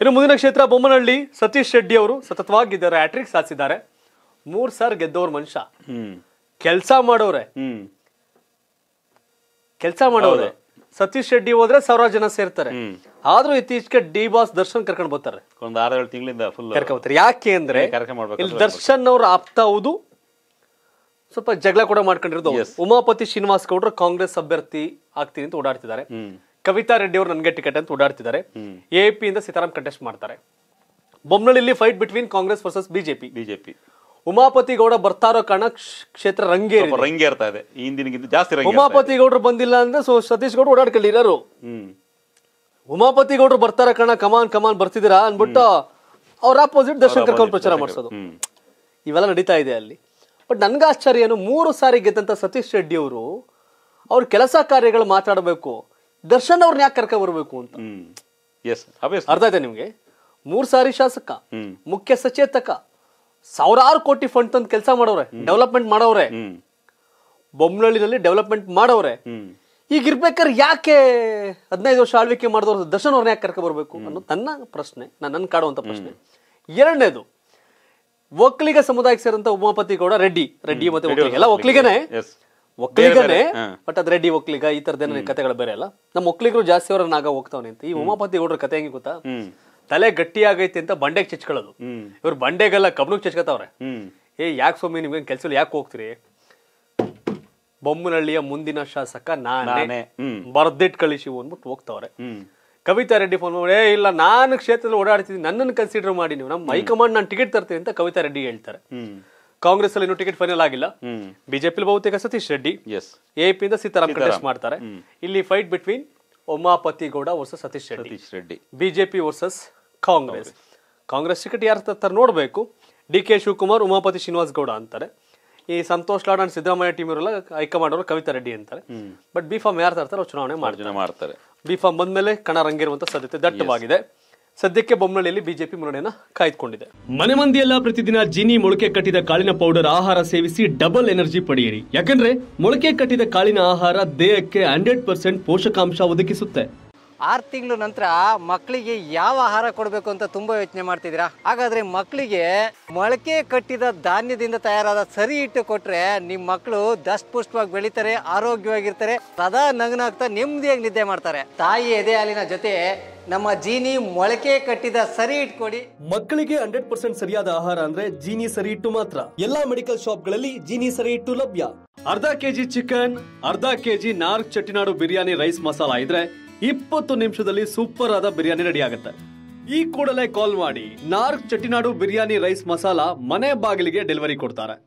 ಇನ್ನು ಮುಂದಿನ ಕ್ಷೇತ್ರ ಬೊಮ್ಮನಹಳ್ಳಿ ಸತೀಶ್ ಶೆಟ್ಟಿ ಅವರು ಸತತವಾಗಿ ಹ್ಯಾಟ್ರಿಕ್ ಸಾಧಿಸಿದ್ದಾರೆ. 3 ಸಾರಿ ಗೆದ್ದವ್ರ ಮನುಷ್ಯ, ಕೆಲಸ ಮಾಡೋರೆ. ಸತೀಶ್ ಶೆಟ್ಟಿ ಹೋದ್ರೆ ಸಾವಿರಾರು ಜನ ಸೇರ್ತಾರೆ. ಆದ್ರೂ ಇತ್ತೀಚೆಗೆ ಡಿ ಬಾಸ್ ದರ್ಶನ್ ಕರ್ಕೊಂಡು ಬರ್ತಾರೆ. ಒಂದು 6-7 ತಿಂಗಳಿಂದ ಫುಲ್ ಕರ್ಕೊಂಡು ಬರ್ತಾರೆ. ಯಾಕೆ ಅಂದ್ರೆ ಇಲ್ಲಿ ದರ್ಶನ್ ಅವರ ಆಪ್ತ ಹೌದು, ಸ್ವಲ್ಪ ಜಗಳ ಕೂಡ ಮಾಡ್ಕೊಂಡಿರೋದು. ಉಮಾಪತಿ ಶ್ರೀನಿವಾಸ್ ಗೌಡ್ರು ಕಾಂಗ್ರೆಸ್ ಅಭ್ಯರ್ಥಿ ಆಗ್ತೀನಿ ಅಂತ ಓಡಾಡ್ತಿದ್ದಾರೆ. ಕವಿತಾ ರೆಡ್ಡಿ ಅವರು ನನಗೆ ಟಿಕೆಟ್ ಅಂತ ಓಡಾಡ್ತಿದ್ದಾರೆ. ಎಪಿ ಇಂದ ಸೀತಾರಾಮ್ ಕಂಟೆಸ್ಟ್ ಮಾಡ್ತಾರೆ. ಬೊಮ್ಮನಹಳ್ಳಿಯಲ್ಲಿ fight between Congress versus BJP. Umapathi Gowda ಬರ್ತಾ ಇರೋ ಕಾರಣ ಕ್ಷೇತ್ರ ರಂಗೇರ್ತಾ ಇದೆ. ಹಿಂದಿನಗಿಂತ ಜಾಸ್ತಿ ಉಮಾಪತಿ ಗೌಡರು ಬಂದಿಲ್ಲ ಅಂದ್ರೆ ಸತೀಶ್ ಗೌಡ್ರು ಓಡಾಡ್ಕೊಂಡಿರೋರು. ಉಮಾಪತಿ ಗೌಡರು ಬರ್ತಾ ಇರೋ ಕಾರಣ ಕಮಾನ್ ಬರ್ತಿದ್ದೀರಾ ಅನ್ಬಿಟ್ಟು ಅವ್ರ ಆಪೋಸಿಟ್ ದರ್ಶನ್ ಕರ್ಕೊಂಡು ಪ್ರಚಾರ ಮಾಡಿಸೋದು ಇವೆಲ್ಲ ನಡೀತಾ ಇದೆ ಅಲ್ಲಿ. ಬಟ್ ನನ್ಗೆ ಆಶ್ಚರ್ಯ ಏನು, 3 ಸಾರಿ ಗೆದ್ದಂತ ಸತೀಶ್ ರೆಡ್ಡಿ ಅವರು ಅವ್ರ ಕೆಲಸ ಕಾರ್ಯಗಳು ಮಾತಾಡಬೇಕು, ದರ್ಶನ್ ಅವ್ರನ್ನ ಯಾಕೆ ಕರ್ಕ ಬರ್ಬೇಕು ಅಂತ. ಅರ್ಥ ಆಯ್ತಾ ನಿಮ್ಗೆ? 3 ಸಾರಿ ಶಾಸಕ, ಮುಖ್ಯ ಸಚೇತಕ, ಸಾವಿರಾರು ಕೋಟಿ ಫಂಡ್ ತಂದು ಕೆಲಸ ಮಾಡೋರೆ, ಡೆವಲಪ್ಮೆಂಟ್ ಮಾಡೋರೆ, ಬೊಮ್ಮನಹಳ್ಳಿನಲ್ಲಿ ಡೆವಲಪ್ಮೆಂಟ್ ಮಾಡೋರೆ. ಈಗ ಇರ್ಬೇಕಾದ್ರೆ ಯಾಕೆ 15 ವರ್ಷ ಆಳ್ವಿಕೆ ಮಾಡಿದವ್ರು ದರ್ಶನ್ ಅವ್ರನ್ನ ಯಾಕೆ ಕರ್ಕ ಬರ್ಬೇಕು ಅನ್ನೋದು ನನ್ನ ಪ್ರಶ್ನೆ, ನನ್ನ ಕಾಡುವಂತ ಪ್ರಶ್ನೆ. 2ನೇದು, ಒಕ್ಕಲಿಗ ಸಮುದಾಯಕ್ಕೆ ಸೇರಂತ ಉಮಾಪತಿ ಗೌಡ ರೆಡ್ಡಿ ಮತ್ತೆ ಎಲ್ಲ ಒಕ್ಕಲಿಗನೇ ಬಟ್ ಅದ್ ರೆಡ್ಡಿ ಒಕ್ಕಲಿಗ ಈ ತರದೇನ ಕಥೆಗಳು ಬೇರೆ ಅಲ್ಲ. ನಮ್ಮ ಒಕ್ಕಲಿಗರು ಜಾಸ್ತಿ ಅವರನ್ನಾಗ ಹೋಗ್ತಾವನೆ ಅಂತ. ಈ ಉಮಾಪತಿ ಗೌಡ್ರ ಕತೆ ಹೆಂಗೆ ಗೊತ್ತಾ, ತಲೆ ಗಟ್ಟಿ ಆಗೈತೆ ಅಂತ ಬಂಡೆಗೆ ಚಚ್ಕೊಳ್ಳೋದು. ಇವ್ರು ಬಂಡೆಗೆಲ್ಲ ಕಬ್ಣಕ್ಕೆ ಚಚ್ಕತಾವ್ರೆ. ಯಾಕೆ ಸ್ವಾಮಿ ನಿಮ್ಗೆ ಕೆಲಸ ಯಾಕೆ ಹೋಗ್ತೀರಿ, ಬೊಮ್ಮನಹಳ್ಳಿಯ ಮುಂದಿನ ಶಾಸಕ ನಾನೇ, ಬರ್ದಿಟ್ ಕಳಿಸಿ ಅಂದ್ಬಿಟ್ಟು ಹೋಗ್ತಾವ್ರೆ. ಕವಿತಾ ರೆಡ್ಡಿ ಫೋನ್ ಮಾಡಿ, ಇಲ್ಲ ನಾನು ಕ್ಷೇತ್ರದಲ್ಲಿ ಓಡಾಡ್ತೀನಿ, ನನ್ನನ್ನು ಕನ್ಸಿಡರ್ ಮಾಡಿ ನೀವು, ನಮ್ಮ ಹೈಕಮಾಂಡ್ ನಾನು ಟಿಕೆಟ್ ತರ್ತೀನಿ ಅಂತ ಕವಿತಾ ರೆಡ್ಡಿ ಹೇಳ್ತಾರೆ. ಕಾಂಗ್ರೆಸ್ ಅಲ್ಲಿ ಇನ್ನೂ ಟಿಕೆಟ್ ಫೈನಲ್ ಆಗಿಲ್ಲ. ಬಿಜೆಪಿ ಬಹುತೇಕ ಸತೀಶ್ ರೆಡ್ಡಿ, ಎಪಿ ಇಂದ ಸೀತಾರಾಮ್ ಕಂಟೆಸ್ಟ್ ಮಾಡ್ತಾರೆ. ಇಲ್ಲಿ fight between Umapathi Gowda versus Satish Reddy, BJP versus Congress ticket ಯಾರ ತರ ನೋಡ್ಬೇಕು. DK ಶಿವಕುಮಾರ್ ಉಮಾಪತಿ ಶ್ರೀನಿವಾಸ್ ಗೌಡ ಅಂತಾರೆ. ಈ ಸಂತೋಷ್ ಲಾಡ್ ಅಂಡ್ ಸಿದ್ದರಾಮಯ್ಯ ಟೀಮ್ ಇವರೆಲ್ಲ ಹೈಕಮಾಂಡ್ ಅವರು ಕವಿತಾ ರೆಡ್ಡಿ ಅಂತಾರೆ. ಬಟ್ ಬಿಫಾಮ್ ಯಾರು ತರ್ತಾರೆ ಅವ್ರು ಚುನಾವಣೆ ಮಾಡ್ತಾರೆ. ಬಿಫಾಮ್ ಬಂದ್ಮೇಲೆ ಕಣ ರಂಗಿರುವಂತ ಸಾಧ್ಯತೆ ದಟ್ಟವಾಗಿದೆ. ಸದ್ಯಕ್ಕೆ ಬೊಮ್ಮನಹಳ್ಳಿಯಲ್ಲಿ ಬಿಜೆಪಿ ಮುನ್ನಡೆಯನ್ನ ಕಾಯ್ದುಕೊಂಡಿದೆ. ಮನೆ ಮಂದಿಯೆಲ್ಲ ಪ್ರತಿದಿನ ಜೀನಿ ಮೊಳಕೆ ಕಟ್ಟಿದ ಕಾಳಿನ ಪೌಡರ್ ಆಹಾರ ಸೇವಿಸಿ ಡಬಲ್ ಎನರ್ಜಿ ಪಡೆಯಿರಿ. ಯಾಕಂದ್ರೆ ಮೊಳಕೆ ಕಟ್ಟಿದ ಕಾಳಿನ ಆಹಾರ ದೇಹಕ್ಕೆ 100% ಪೋಷಕಾಂಶ ಒದಗಿಸುತ್ತೆ. 6 ತಿಂಗಳು ನಂತರ ಮಕ್ಕಳಿಗೆ ಯಾವ ಆಹಾರ ಕೊಡಬೇಕು ಅಂತ ತುಂಬಾ ಯೋಚನೆ ಮಾಡ್ತಿದ್ದೀರಾ. ಹಾಗಾದ್ರೆ ಮಕ್ಕಳಿಗೆ ಮೊಳಕೆ ಕಟ್ಟಿದ ಧಾನ್ಯದಿಂದ ತಯಾರಾದ ಸರಿ ಹಿಟ್ಟು ಕೊಟ್ರೆ ನಿಮ್ ಮಕ್ಕಳು ದಷ್ಟಪುಷ್ಟವಾಗಿ ಬೆಳೀತಾರೆ, ಆರೋಗ್ಯವಾಗಿರ್ತಾರೆ, ಸದಾ ನಗನಾಗ್ತಾ ನೆಮ್ಮದಿಯಾಗಿ ನಿದ್ದೆ ಮಾಡ್ತಾರೆ. ತಾಯಿ ಎದೆ ಹಾಲಿನ ಜೊತೆ ನಮ್ಮ ಜೀನಿ ಮೊಳಕೆ ಕಟ್ಟಿದ ಸರಿ ಹಿಟ್ಟು ಕೊಡಿ. ಮಕ್ಕಳಿಗೆ 100% ಸರಿಯಾದ ಆಹಾರ ಅಂದ್ರೆ ಜೀನಿ ಸರಿ ಹಿಟ್ಟು ಮಾತ್ರ. ಎಲ್ಲಾ ಮೆಡಿಕಲ್ ಶಾಪ್ಗಳಲ್ಲಿ ಜೀನಿ ಸರಿ ಹಿಟ್ಟು ಲಭ್ಯ. 1/2 ಕೆಜಿ ಚಿಕನ್, 1/2 ಕೆಜಿ ನಾರ್ಕ್ ಚಟಿನಾಡು ಬಿರಿಯಾನಿ ರೈಸ್ ಮಸಾಲಾ ಇದ್ರೆ 20 ನಿಮಿಷದಲ್ಲಿ ಸೂಪರ್ ಆದ ಬಿರಿಯಾನಿ ರೆಡಿ ಆಗುತ್ತೆ. ಈ ಕೂಡಲೇ ಕಾಲ್ ಮಾಡಿ. ನಾರ್ಕ್ ಚಟಿನಾಡು ಬಿರಿಯಾನಿ ರೈಸ್ ಮಸಾಲಾ ಮನೆ ಬಾಗಿಲಿಗೆ ಡೆಲಿವರಿ ಕೊಡ್ತಾರೆ.